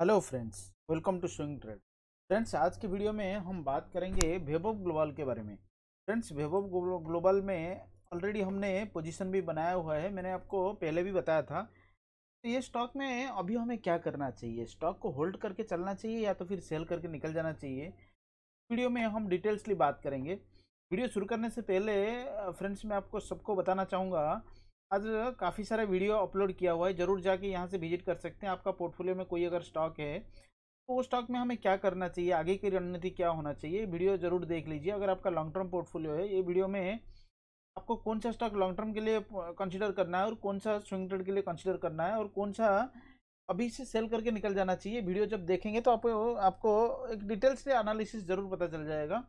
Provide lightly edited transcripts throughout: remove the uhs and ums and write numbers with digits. Hello friends, welcome to swing trade. Friends, आज की video में हम बात करेंगे वैभव ग्लोबल के बारे में। फ्रेंड्स, वैभव ग्लोबल में ऑलरेडी हमने पोजीशन भी बनाया हुआ है, मैंने आपको पहले भी बताया था। तो ये स्टॉक में अभी हमें क्या करना चाहिए, स्टॉक को होल्ड करके चलना चाहिए या तो फिर सेल करके निकल जाना चाहिए, वीडियो में हम डिटेल्सली बात करेंगे। वीडियो शुरू करने से पहले फ्रेंड्स, मैं आपको सबको बताना चाहूँगा, आज काफ़ी सारे वीडियो अपलोड किया हुआ है, ज़रूर जाके यहाँ से विजिट कर सकते हैं। आपका पोर्टफोलियो में कोई अगर स्टॉक है तो वो स्टॉक में हमें क्या करना चाहिए, आगे की रणनीति क्या होना चाहिए, वीडियो ज़रूर देख लीजिए। अगर आपका लॉन्ग टर्म पोर्टफोलियो है, ये वीडियो में आपको कौन सा स्टॉक लॉन्ग टर्म के लिए कंसिडर करना है और कौन सा स्विंग ट्रेड के लिए कंसिडर करना है और कौन सा अभी से सेल करके निकल जाना चाहिए, वीडियो जब देखेंगे तो आपको एक डिटेल से एनालिसिस ज़रूर पता चल जाएगा।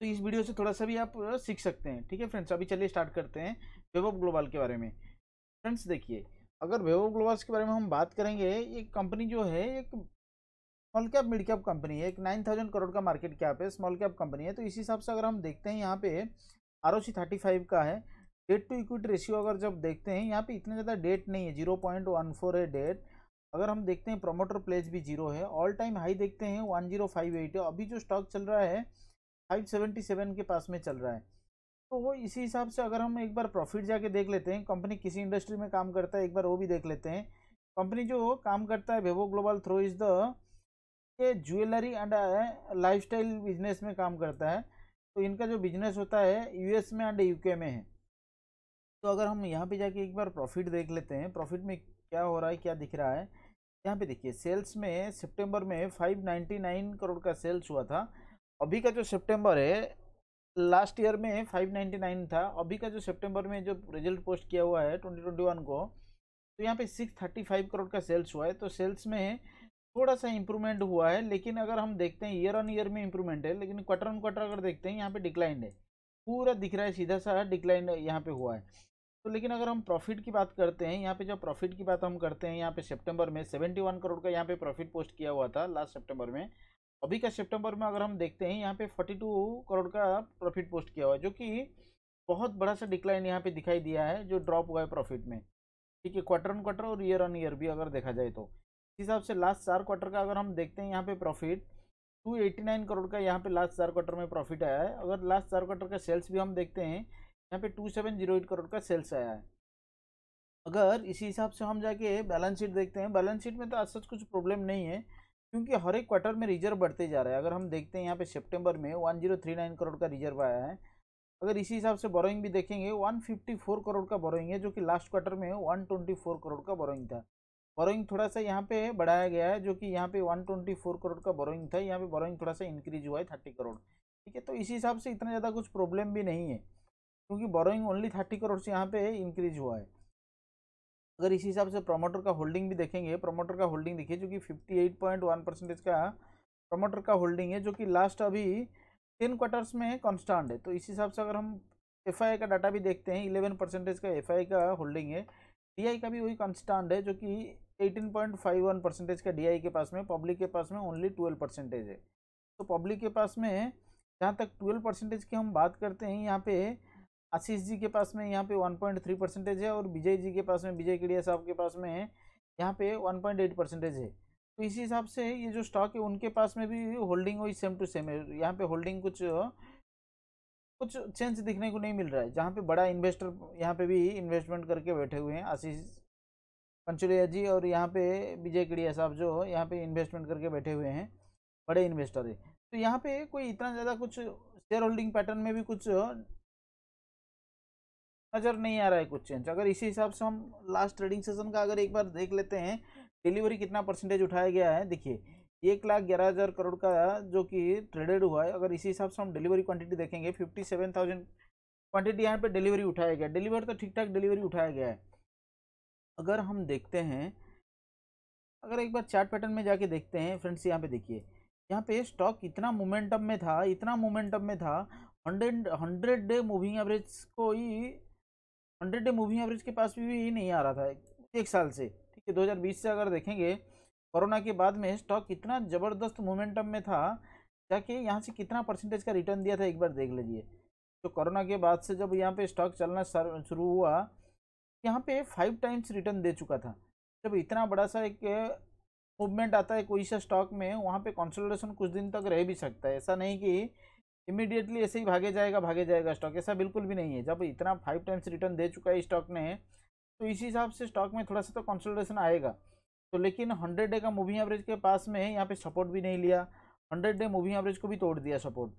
तो इस वीडियो से थोड़ा सा भी आप सीख सकते हैं। ठीक है फ्रेंड्स, अभी चलिए स्टार्ट करते हैं वैभव ग्लोबल के बारे में। फ्रेंड्स देखिए, अगर वैभव ग्लोबल के बारे में हम बात करेंगे, ये कंपनी जो है एक small cap mid cap company है, एक 9000 करोड़ का मार्केट कैप है, स्मॉल कैप कंपनी है। तो इसी हिसाब से अगर हम देखते हैं, यहाँ पे ROC 35 का है, डेट टू इक्विटी रेशियो अगर जब देखते हैं, यहाँ पे इतने ज़्यादा डेट नहीं है, 0.14 है डेट। अगर हम देखते हैं प्रोमोटर प्लेज भी 0 है, ऑल टाइम हाई देखते हैं 1058 है, अभी जो स्टॉक चल रहा है 577 के पास में चल रहा है। तो वो इसी हिसाब से अगर हम एक बार प्रॉफिट जाके देख लेते हैं, कंपनी किसी इंडस्ट्री में काम करता है, एक बार वो भी देख लेते हैं। कंपनी जो काम करता है Vaibhav Global through is the jewellery and lifestyle business में काम करता है। तो इनका जो बिजनेस होता है US में एंड UK में है। तो अगर हम यहाँ पे जाके एक बार प्रॉफिट देख लेते हैं, प्रॉफिट में क्या हो रहा है, क्या दिख रहा है, यहाँ पे देखिए। सेल्स में सितंबर में 599 करोड़ का सेल्स हुआ था, अभी का जो सितंबर है लास्ट ईयर में 599 था, अभी का जो सितंबर में जो रिजल्ट पोस्ट किया हुआ है 2021 को, तो यहाँ पे 635 करोड़ का सेल्स हुआ है। तो सेल्स में थोड़ा सा इम्प्रूवमेंट हुआ है, लेकिन अगर हम देखते हैं ईयर ऑन ईयर में इम्प्रूवमेंट है, लेकिन क्वार्टर ऑन क्वार्टर अगर देखते हैं, यहाँ पे डिक्लाइन है, पूरा दिख रहा है, सीधा सा डिक्लाइन यहाँ पे हुआ है। तो लेकिन अगर हम प्रॉफिट की बात करते हैं, यहाँ पे जो प्रॉफिट की बात हम करते हैं, यहाँ पे सितंबर में 71 करोड़ का यहाँ पे प्रॉफिट पोस्ट किया हुआ था लास्ट सितंबर में, अभी का सितंबर में अगर हम देखते हैं यहाँ पे 42 करोड़ का प्रॉफिट पोस्ट किया हुआ है, जो कि बहुत बड़ा सा डिक्लाइन यहाँ पे दिखाई दिया है, जो ड्रॉप हुआ है प्रॉफिट में। ठीक है, क्वार्टर ऑन क्वार्टर और ईयर ऑन ईयर भी अगर देखा जाए तो इस हिसाब से लास्ट 4 क्वार्टर का अगर हम देखते हैं, यहाँ पे प्रॉफिट 289 करोड़ का यहाँ पे लास्ट 4 क्वार्टर में प्रॉफिट आया है। अगर लास्ट 4 क्वार्टर का सेल्स भी हम देखते हैं, यहाँ पे 2708 करोड़ का सेल्स आया है। अगर इसी हिसाब से हम जाके बैलेंस शीट देखते हैं, बैलेंस शीट में तो आज सच कुछ प्रॉब्लम नहीं है, क्योंकि हर एक क्वार्टर में रिजर्व बढ़ते जा रहा है। अगर हम देखते हैं यहाँ पे सितंबर में 1039 करोड़ का रिजर्व आया है। अगर इसी हिसाब से बोरोइंग भी देखेंगे, 154 करोड़ का बोरोइंग है, जो कि लास्ट क्वार्टर में 124 करोड़ का बोरोइंग था। बोरोइंग थोड़ा सा यहाँ पे बढ़ाया गया है, जो कि यहाँ पे 124 करोड़ का बोरोइंग था, यहाँ पे बोरोइंग थोड़ा सा इंक्रीज हुआ है 30 करोड़। ठीक है, तो इसी हिसाब से इतना ज़्यादा कुछ प्रॉब्लम भी नहीं है, क्योंकि बोरोइंग ओनली 30 करोड़ से यहाँ पे इंक्रीज हुआ है। अगर इसी हिसाब से प्रमोटर का होल्डिंग भी देखेंगे, प्रमोटर का होल्डिंग देखिए, जो कि 58.1% का प्रमोटर का होल्डिंग है, जो कि लास्ट अभी 10 क्वार्टर्स में कॉन्स्टेंट है। तो इसी हिसाब से अगर हम FI का डाटा भी देखते हैं, 11% का FI का होल्डिंग है, DI का भी वही कॉन्स्टेंट है, जो कि 18.51% का DI के पास में, पब्लिक के पास में ओनली 12% है। तो पब्लिक के पास में जहाँ तक 12% की हम बात करते हैं, यहाँ पे आशीष जी के पास में यहाँ पे 1.3% है, और विजय जी के पास में, विजय केडिया साहब के पास में यहाँ पे 1.8% है। तो इसी हिसाब से ये जो स्टॉक है उनके पास में भी होल्डिंग वही सेम टू सेम है, यहाँ पे होल्डिंग कुछ चेंज दिखने को नहीं मिल रहा है। जहाँ पे बड़ा इन्वेस्टर यहाँ पे भी इन्वेस्टमेंट करके बैठे हुए हैं, आशीष पंचुरैया जी और यहाँ पे विजय केडिया साहब जो यहाँ पे इन्वेस्टमेंट करके बैठे हुए हैं, बड़े इन्वेस्टर है। तो यहाँ पे कोई इतना ज़्यादा कुछ शेयर होल्डिंग पैटर्न में भी कुछ नज़र नहीं आ रहा है कुछ चेंज। अगर इसी हिसाब से हम लास्ट ट्रेडिंग सेशन का अगर एक बार देख लेते हैं, डिलीवरी कितना % उठाया गया है, देखिए 1,11,000 करोड़ का जो कि ट्रेडेड हुआ है। अगर इसी हिसाब से हम डिलीवरी क्वांटिटी देखेंगे, 57,000 क्वांटिटी यहाँ पे डिलीवरी उठाया गया, डिलीवर तो ठीक ठाक डिलीवरी उठाया गया है। अगर हम देखते हैं, अगर एक बार चार्ट पैटर्न में जाके देखते हैं फ्रेंड्स, यहाँ पे देखिए, यहाँ पे स्टॉक इतना मोमेंटम में था, इतना मोमेंटम में था, 100 डे मूविंग एवरेज को ही 100 डे मूविंग एवरेज के पास भी नहीं आ रहा था एक साल से। ठीक है, 2020 से अगर देखेंगे, कोरोना के बाद में स्टॉक इतना ज़बरदस्त मोमेंटम में था, जाके यहाँ से कितना % का रिटर्न दिया था एक बार देख लीजिए। तो कोरोना के बाद से जब यहाँ पे स्टॉक चलना शुरू हुआ, यहाँ पे 5 टाइम्स रिटर्न दे चुका था। जब इतना बड़ा सा एक मूवमेंट आता है कोई सा स्टॉक में, वहाँ पे कंसोलिडेशन कुछ दिन तक रह भी सकता है। ऐसा नहीं कि इमीडिएटली ऐसे ही भागे जाएगा स्टॉक, ऐसा बिल्कुल भी नहीं है। जब इतना 5 टाइम्स रिटर्न दे चुका है स्टॉक ने, तो इसी हिसाब से स्टॉक में थोड़ा सा तो कंसोलिडेशन आएगा। तो लेकिन 100 डे का मूविंग एवरेज के पास में यहाँ पे सपोर्ट भी नहीं लिया, 100 डे मूविंग एवरेज को भी तोड़ दिया सपोर्ट।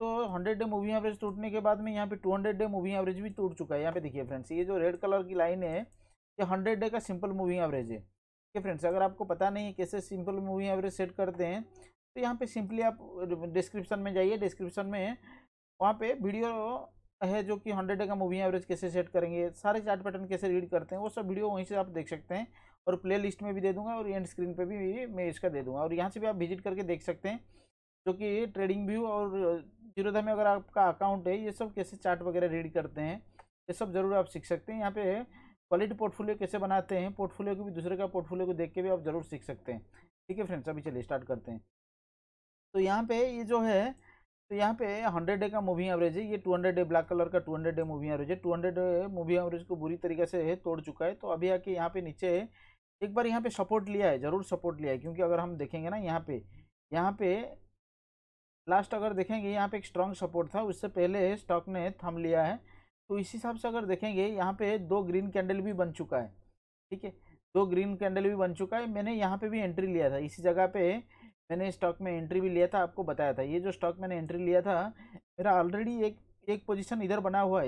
तो 100 डे मूविंग एवरेज टूटने के बाद में यहाँ पे 200 डे मूविंग एवरेज भी टूट चुका है। यहाँ पे देखिए फ्रेंड्स, ये जो रेड कलर की लाइन है ये 100 डे का सिंपल मूविंग एवरेज है। ठीक फ्रेंड्स, अगर आपको पता नहीं है कैसे सिंपल मूविंग एवरेज सेट करते हैं, तो यहाँ पे सिंपली आप डिस्क्रिप्शन में जाइए, डिस्क्रिप्शन में वहाँ पे वीडियो है जो कि 100 डे का मूविंग एवरेज कैसे सेट करेंगे, सारे चार्ट पैटर्न कैसे रीड करते हैं, वो सब वीडियो वहीं से आप देख सकते हैं। और प्ले लिस्ट में भी दे दूँगा और एंड स्क्रीन पर भी मैं इसका दे दूँगा, और यहाँ से भी आप विजिट करके देख सकते हैं जो कि ट्रेडिंग व्यू और जीरोधा में अगर आपका अकाउंट है, ये सब कैसे चार्ट वगैरह रीड करते हैं, ये सब ज़रूर आप सीख सकते हैं। यहाँ पे क्वालिटी पोर्टफोलियो कैसे बनाते हैं, पोर्टफोलियो को भी दूसरे का पोर्टफोलियो को देख के भी आप ज़रूर सीख सकते हैं। ठीक है फ्रेंड्स, अभी चलिए स्टार्ट करते हैं। तो यहाँ पे ये जो है, तो यहाँ पे 100 डे का मूविंग एवरेज है, ये 200 डे ब्लैक कलर का 200 डे मूविंग एवरेज है। 200 डे मूविंग एवरेज को बुरी तरीके से तोड़ चुका है। तो अभी आके यहाँ पे नीचे एक बार यहाँ पे सपोर्ट लिया है, ज़रूर सपोर्ट लिया है, क्योंकि अगर हम देखेंगे ना यहाँ पे लास्ट अगर देखेंगे यहाँ पे एक स्ट्रॉन्ग सपोर्ट था, उससे पहले स्टॉक ने थम लिया है। तो इसी हिसाब से अगर देखेंगे यहाँ पे 2 ग्रीन कैंडल भी बन चुका है। ठीक है, 2 ग्रीन कैंडल भी बन चुका है। मैंने यहाँ पे भी एंट्री लिया था, इसी जगह पे मैंने स्टॉक में एंट्री भी लिया था, आपको बताया था। ये जो स्टॉक मैंने एंट्री लिया था, मेरा ऑलरेडी एक पोजीशन इधर बना हुआ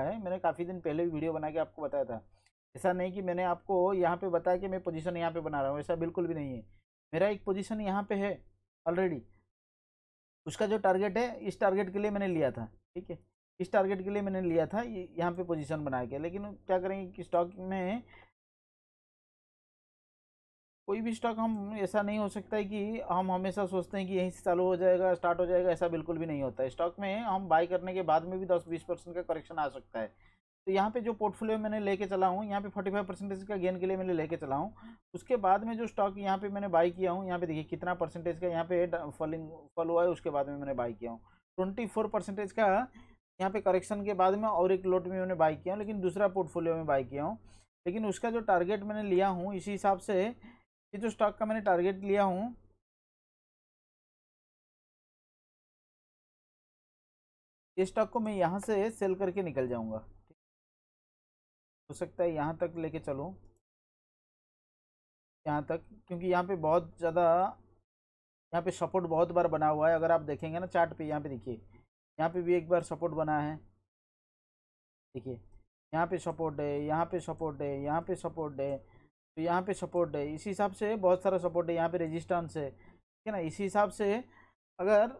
है, मैंने काफ़ी दिन पहले भी वीडियो बना के आपको बताया था। ऐसा नहीं कि मैंने आपको यहाँ पे बताया कि मैं पोजीशन यहाँ पे बना रहा हूँ, ऐसा बिल्कुल भी नहीं है। मेरा एक पोजीशन यहाँ पे है ऑलरेडी, उसका जो टारगेट है इस टारगेट के लिए मैंने लिया था। ठीक है, इस टारगेट के लिए मैंने लिया था, यहाँ पे पोजीशन बना के। लेकिन क्या करेंगे कि स्टॉक में कोई भी स्टॉक हम ऐसा नहीं हो सकता है कि हम हमेशा सोचते हैं कि यहीं से चालू हो जाएगा, स्टार्ट हो जाएगा, ऐसा बिल्कुल भी नहीं होता है। स्टॉक में हम बाई करने के बाद में भी 10-20% का करेक्शन आ सकता है। तो यहाँ पे जो पोर्टफोलियो मैंने लेके चला हूँ, यहाँ पे 45% का गेन के लिए मैंने लेके चला हूँ। उसके बाद में जो स्टॉक यहाँ पे मैंने बाई किया हूँ, यहाँ पे देखिए कितना परसेंटेज का यहाँ पे फल हुआ है, उसके बाद में मैंने बाई किया हूँ 24% का। यहाँ पे करेक्शन के बाद में और एक लोट में मैंने बाई किया हूँ, लेकिन दूसरा पोर्टफोलियो में बाई किया हूँ। लेकिन उसका जो टारगेट मैंने लिया हूँ, इसी हिसाब से ये जो स्टॉक का मैंने टारगेट लिया हूँ, ये स्टॉक को मैं यहाँ से सेल करके निकल जाऊँगा। हो सकता है यहाँ तक लेके चलूँ, यहाँ तक, क्योंकि यहाँ पे बहुत ज़्यादा यहाँ पे सपोर्ट बहुत बार बना हुआ है। अगर आप देखेंगे ना चार्ट पे, यहाँ पे देखिए, यहाँ पे भी एक बार सपोर्ट बना है। देखिए यहाँ पे सपोर्ट है, यहाँ पे सपोर्ट है, यहाँ पे सपोर्ट है, तो यहाँ पे सपोर्ट है, इसी हिसाब से बहुत सारा सपोर्ट है। यहाँ पे रेजिस्टेंस है, ठीक है ना। इसी हिसाब से अगर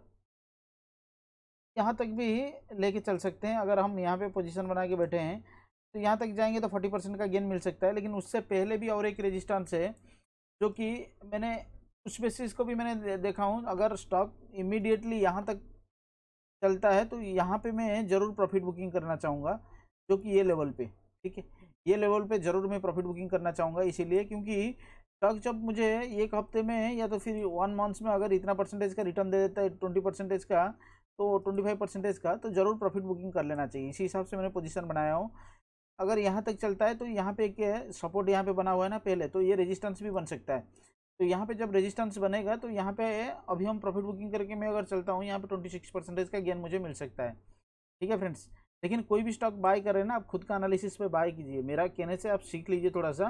यहाँ तक भी लेके चल सकते हैं, अगर हम यहाँ पे पोजीशन बना के बैठे हैं तो यहाँ तक जाएंगे तो 40% का गेन मिल सकता है। लेकिन उससे पहले भी और एक रेजिस्टेंस है जो कि मैंने उस बेसिस को भी मैंने देखा हूँ। अगर स्टॉक इमीडिएटली यहाँ तक चलता है तो यहाँ पे मैं ज़रूर प्रॉफिट बुकिंग करना चाहूँगा, जो कि ये लेवल पे, ठीक है, ये लेवल पे ज़रूर मैं प्रॉफिट बुकिंग करना चाहूँगा। इसीलिए क्योंकि स्टॉक जब मुझे एक हफ्ते में या तो फिर 1 मंथ में अगर इतना परसेंटेज का रिटर्न दे देता है, 20% का, तो 25% का, तो ज़रूर प्रॉफिट बुकिंग कर लेना चाहिए। इसी हिसाब से मैंने पोजिशन बनाया हूँ। अगर यहाँ तक चलता है तो यहाँ पे एक सपोर्ट यहाँ पे बना हुआ है ना पहले, तो ये रेजिस्टेंस भी बन सकता है। तो यहाँ पे जब रेजिस्टेंस बनेगा तो यहाँ पे अभी हम प्रॉफिट बुकिंग करके मैं अगर चलता हूँ, यहाँ पे 26% का गेन मुझे मिल सकता है। ठीक है फ्रेंड्स, लेकिन कोई भी स्टॉक बाय करें ना, आप खुद का एनालिसिस पे बाय कीजिए। मेरा कहने से आप सीख लीजिए थोड़ा सा,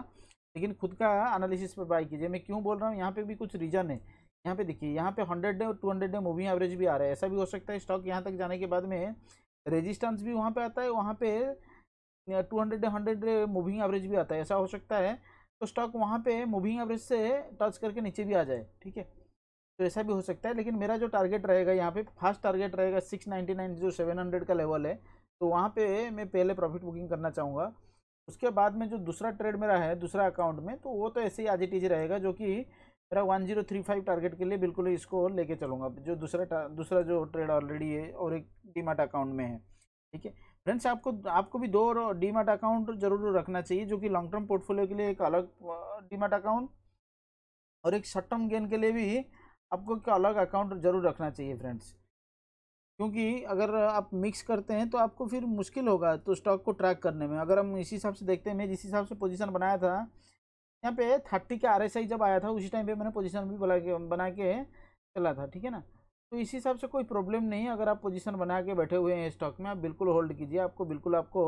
लेकिन खुद का एनालिसिस पे बाय कीजिए। मैं क्यों बोल रहा हूँ, यहाँ पे भी कुछ रीज़न है। यहाँ पे देखिए, यहाँ पे 100 डे और 200 डे मूविंग एवरेज भी आ रहा है। ऐसा भी हो सकता है स्टॉक यहाँ तक जाने के बाद में रेजिस्टेंस भी वहाँ पे आता है, वहाँ पे 200 डे 100 डे मूविंग एवरेज भी आता है। ऐसा हो सकता है तो स्टॉक वहाँ पे मूविंग एवरेज से टच करके नीचे भी आ जाए। ठीक है, तो ऐसा भी हो सकता है। लेकिन मेरा जो टारगेट रहेगा यहाँ पे, फास्ट टारगेट रहेगा 699, जो 700 का लेवल है, तो वहाँ पे मैं पहले प्रॉफिट बुकिंग करना चाहूँगा। उसके बाद में जो दूसरा ट्रेड मेरा है दूसरा अकाउंट में, तो वो तो ऐसे ही आज टीज रहेगा, जो कि मेरा 1035 टारगेट के लिए बिल्कुल इसको लेके चलूँगा, जो दूसरा जो ट्रेड ऑलरेडी है और एक डीमैट अकाउंट में है। ठीक है फ्रेंड्स, आपको भी 2 डीमैट अकाउंट जरूर रखना चाहिए, जो कि लॉन्ग टर्म पोर्टफोलियो के लिए एक अलग डीमैट अकाउंट और एक शॉर्ट टर्म गेन के लिए भी आपको एक अलग अकाउंट जरूर रखना चाहिए फ्रेंड्स। क्योंकि अगर आप मिक्स करते हैं तो आपको फिर मुश्किल होगा तो स्टॉक को ट्रैक करने में। अगर हम इसी हिसाब से देखते हैं, मैं जिस हिसाब से पोजीशन बनाया था यहाँ पे 30 का RSI जब आया था उसी टाइम पे मैंने पोजीशन भी बना के चला था, ठीक है ना। तो इसी हिसाब से कोई प्रॉब्लम नहीं है। अगर आप पोजीशन बना के बैठे हुए हैं स्टॉक में, आप बिल्कुल होल्ड कीजिए, आपको बिल्कुल आपको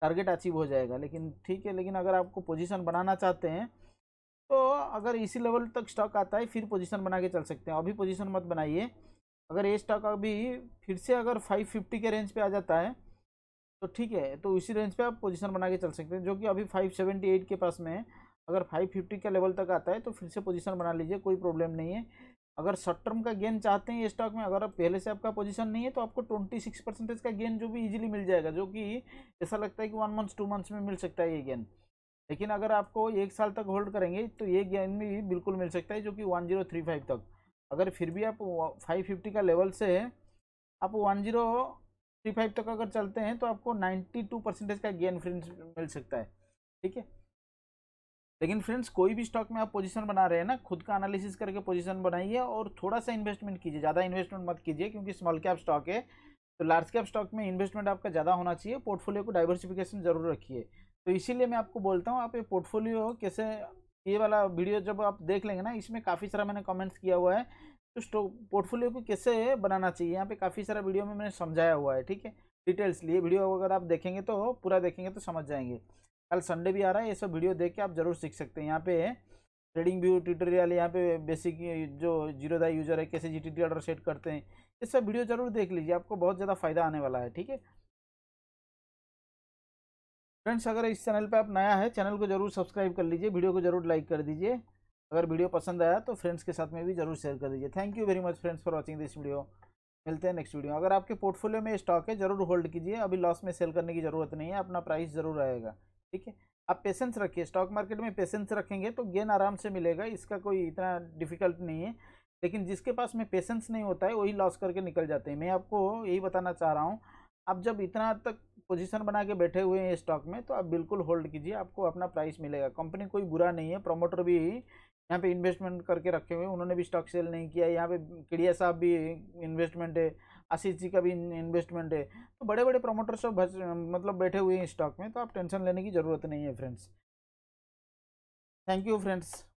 टारगेट अचीव हो जाएगा। लेकिन ठीक है, लेकिन अगर आपको पोजीशन बनाना चाहते हैं तो अगर इसी लेवल तक स्टॉक आता है फिर पोजीशन बना के चल सकते हैं। अभी पोजीशन मत बनाइए। अगर ये स्टॉक अभी फिर से अगर 550 के रेंज पे आ जाता है तो ठीक है, तो इसी रेंज पे आप पोजीशन बना के चल सकते हैं, जो कि अभी 578 के पास में है। अगर 550 का लेवल तक आता है तो फिर से पोजीशन बना लीजिए, कोई प्रॉब्लम नहीं है। अगर शॉर्ट टर्म का गेन चाहते हैं ये स्टॉक में, अगर पहले से आपका पोजीशन नहीं है तो आपको 26% का गेन जो भी इजीली मिल जाएगा, जो कि ऐसा लगता है कि 1 मंथ 2 मंथ्स में मिल सकता है ये गेन। लेकिन अगर आपको 1 साल तक होल्ड करेंगे तो ये गेन भी बिल्कुल मिल सकता है, जो कि 1035 तक। अगर फिर भी आप 550 का लेवल से आप 1035 तक अगर चलते हैं तो आपको 92% का गेन फ्रेंड्स मिल सकता है, ठीक है। लेकिन फ्रेंड्स कोई भी स्टॉक में आप पोजीशन बना रहे हैं ना, खुद का एनालिसिस करके पोजीशन बनाइए और थोड़ा सा इन्वेस्टमेंट कीजिए, ज़्यादा इन्वेस्टमेंट मत कीजिए, क्योंकि स्मॉल कैप स्टॉक है तो लार्ज कैप स्टॉक में इन्वेस्टमेंट आपका ज़्यादा होना चाहिए। पोर्टफोलियो को डाइवर्सिफिकेशन जरूर रखिए। तो इसीलिए मैं आपको बोलता हूँ आप ये पोर्टफोलियो कैसे, ये वाला वीडियो जब आप देख लेंगे ना, इसमें काफ़ी सारा मैंने कमेंट्स किया हुआ है तो स्टॉक पोर्टफोलियो को कैसे बनाना चाहिए, यहाँ पे काफ़ी सारा वीडियो में मैंने समझाया हुआ है, ठीक है, डिटेल्स। ये वीडियो अगर आप देखेंगे तो पूरा देखेंगे तो समझ जाएंगे। कल संडे भी आ रहा है, ये सब वीडियो देख के आप जरूर सीख सकते हैं। यहाँ पे ट्रेडिंग व्यू ट्यूटोरियल, यहाँ पे बेसिक जो जीरोधा यूजर है कैसे GTT ऑर्डर सेट करते हैं, ये सब वीडियो जरूर देख लीजिए, आपको बहुत ज़्यादा फायदा आने वाला है, ठीक है फ्रेंड्स। अगर इस चैनल पे आप नया है, चैनल को जरूर सब्सक्राइब कर लीजिए, वीडियो को जरूर लाइक कर दीजिए। अगर वीडियो पसंद आया तो फ्रेंड्स के साथ में भी जरूर शेयर कर दीजिए। Thank you very much friends for watching this video. मिलते हैं नेक्स्ट वीडियो। अगर आपके पोर्टफोलियो में स्टॉक है जरूर होल्ड कीजिए, अभी लॉस में सेल करने की जरूरत नहीं है, अपना प्राइस जरूर आएगा, ठीक है। आप पेशेंस रखिए, स्टॉक मार्केट में पेशेंस रखेंगे तो गेन आराम से मिलेगा, इसका कोई इतना डिफिकल्ट नहीं है। लेकिन जिसके पास में पेशेंस नहीं होता है वही लॉस करके निकल जाते हैं। मैं आपको यही बताना चाह रहा हूँ, आप जब इतना तक पोजीशन बना के बैठे हुए हैं स्टॉक में तो आप बिल्कुल होल्ड कीजिए, आपको अपना प्राइस मिलेगा। कंपनी कोई बुरा नहीं है, प्रमोटर भी यहाँ पे इन्वेस्टमेंट करके रखे हुए हैं, उन्होंने भी स्टॉक सेल नहीं किया। यहाँ पे केडिया साहब भी इन्वेस्टमेंट है, आशीष जी का भी इन्वेस्टमेंट है, तो बड़े बड़े प्रमोटर सब मतलब बैठे हुए हैं स्टॉक में, तो आप टेंशन लेने की ज़रूरत नहीं है फ्रेंड्स। Thank you friends.